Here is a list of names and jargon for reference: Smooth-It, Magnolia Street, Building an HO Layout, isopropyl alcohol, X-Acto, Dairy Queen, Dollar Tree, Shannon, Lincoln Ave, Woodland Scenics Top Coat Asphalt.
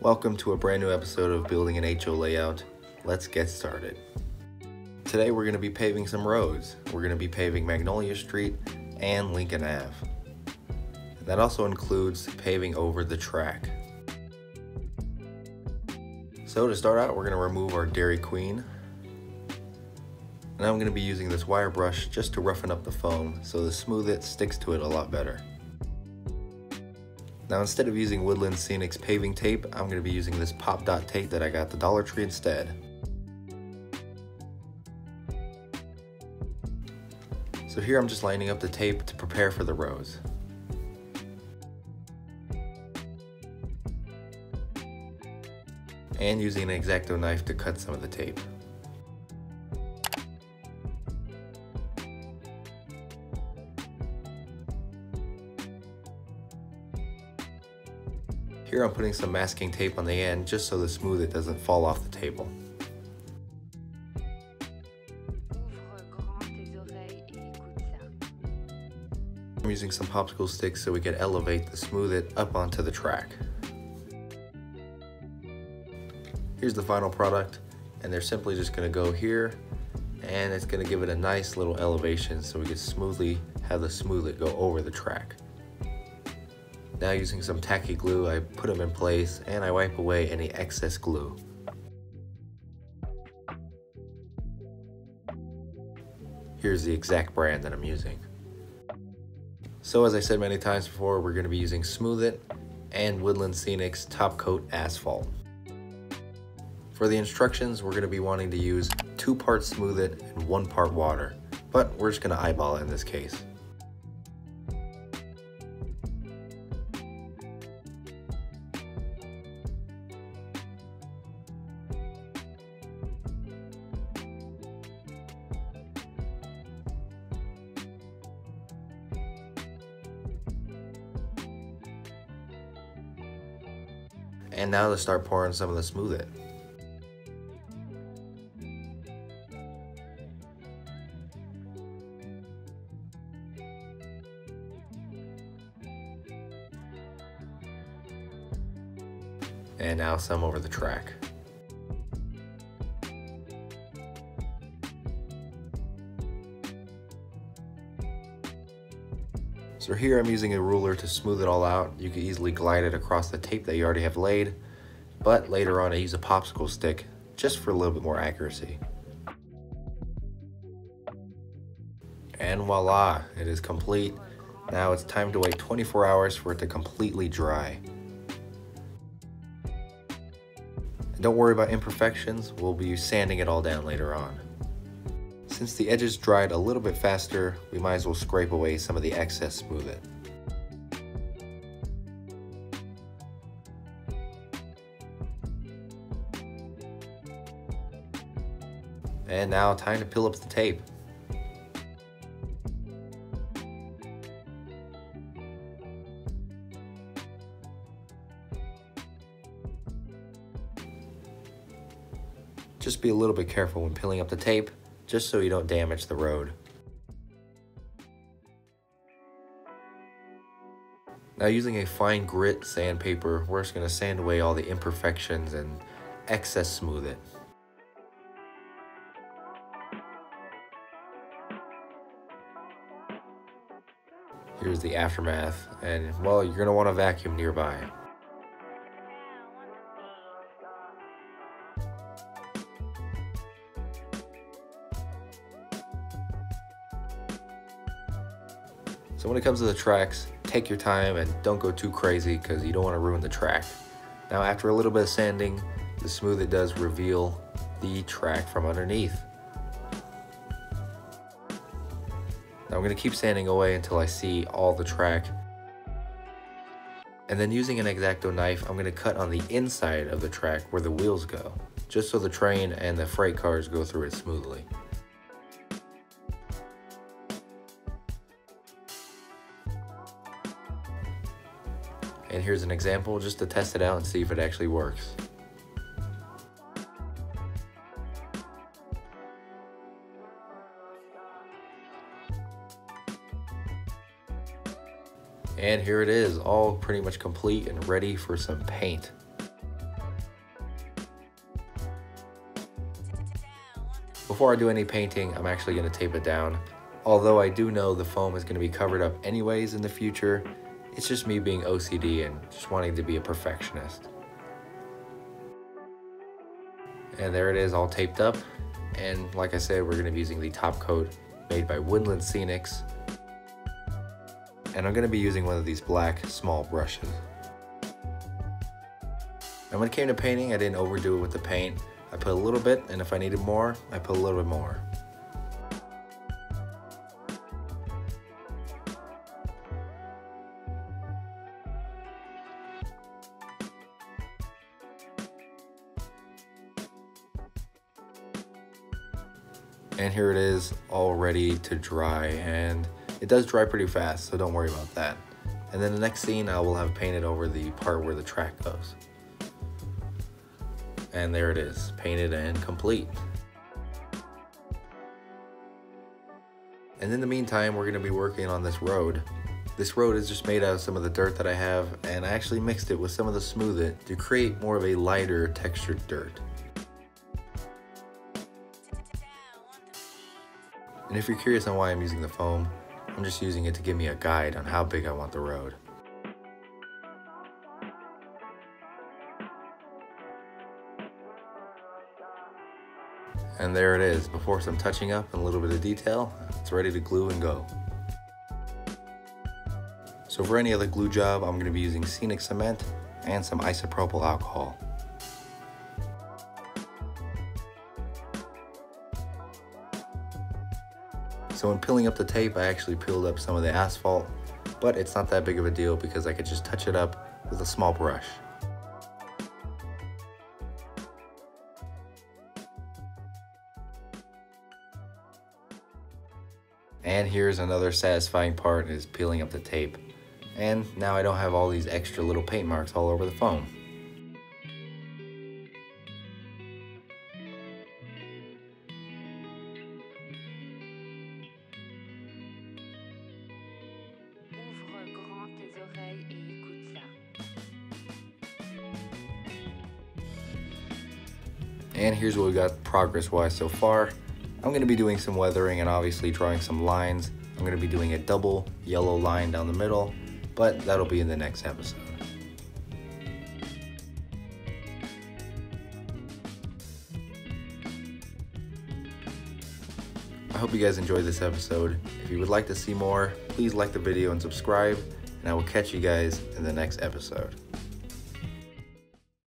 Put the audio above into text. Welcome to a brand new episode of Building an HO Layout. Let's get started. Today we're going to be paving some roads. We're going to be paving Magnolia Street and Lincoln Ave. That also includes paving over the track. So to start out, we're going to remove our Dairy Queen. And I'm going to be using this wire brush just to roughen up the foam so the Smooth-It sticks to it a lot better. Now, instead of using Woodland Scenics paving tape, I'm going to be using this pop dot tape that I got at the Dollar Tree instead. So here I'm just lining up the tape to prepare for the rows. And using an X-Acto knife to cut some of the tape. Here I'm putting some masking tape on the end just so the Smooth-It doesn't fall off the table. I'm using some popsicle sticks so we can elevate the Smooth-It up onto the track. Here's the final product, and they're simply just going to go here, and it's going to give it a nice little elevation so we can smoothly have the Smooth-It go over the track. Now, using some tacky glue, I put them in place and I wipe away any excess glue. Here's the exact brand that I'm using. So as I said many times before, we're going to be using Smooth-It and Woodland Scenics Top Coat Asphalt. For the instructions, we're going to be wanting to use 2 parts Smooth-It and 1 part water, but we're just going to eyeball it in this case. And now to start pouring some of the Smooth-It. And now some over the track. So here I'm using a ruler to smooth it all out. You can easily glide it across the tape that you already have laid, but later on I use a popsicle stick just for a little bit more accuracy. And voila, it is complete. Now it's time to wait 24 hours for it to completely dry. And don't worry about imperfections, we'll be sanding it all down later on. Since the edges dried a little bit faster, we might as well scrape away some of the excess Smooth-It. And now time to peel up the tape. Just be a little bit careful when peeling up the tape, just so you don't damage the road. Now, using a fine grit sandpaper, we're just going to sand away all the imperfections and excess Smooth-It. Here's the aftermath, and well, you're going to want a vacuum nearby. So when it comes to the tracks, take your time and don't go too crazy because you don't want to ruin the track. Now, after a little bit of sanding, the Smooth-It does reveal the track from underneath. Now I'm going to keep sanding away until I see all the track. And then using an X-Acto knife, I'm going to cut on the inside of the track where the wheels go, just so the train and the freight cars go through it smoothly. And here's an example just to test it out and see if it actually works. And here it is, all pretty much complete and ready for some paint. Before I do any painting, I'm actually going to tape it down. Although I do know the foam is going to be covered up anyways in the future, it's just me being OCD and just wanting to be a perfectionist. And there it is, all taped up. And like I said, we're going to be using the top coat made by Woodland Scenics. And I'm going to be using one of these black small brushes. And when it came to painting, I didn't overdo it with the paint. I put a little bit, and if I needed more, I put a little bit more. And here it is, all ready to dry, and it does dry pretty fast, so don't worry about that. And then the next scene, I will have painted over the part where the track goes. And there it is, painted and complete. And in the meantime, we're gonna be working on this road. This road is just made out of some of the dirt that I have, and I actually mixed it with some of the Smooth-It to create more of a lighter textured dirt. And if you're curious on why I'm using the foam, I'm just using it to give me a guide on how big I want the road. And there it is, before some touching up and a little bit of detail, it's ready to glue and go. So for any other glue job, I'm going to be using scenic cement and some isopropyl alcohol. So in peeling up the tape, I actually peeled up some of the asphalt, but it's not that big of a deal because I could just touch it up with a small brush. And here's another satisfying part, is peeling up the tape. And now I don't have all these extra little paint marks all over the foam. And here's what we got progress-wise so far. I'm going to be doing some weathering and obviously drawing some lines. I'm going to be doing a double yellow line down the middle, but that'll be in the next episode. I hope you guys enjoyed this episode. If you would like to see more, please like the video and subscribe, and I will catch you guys in the next episode.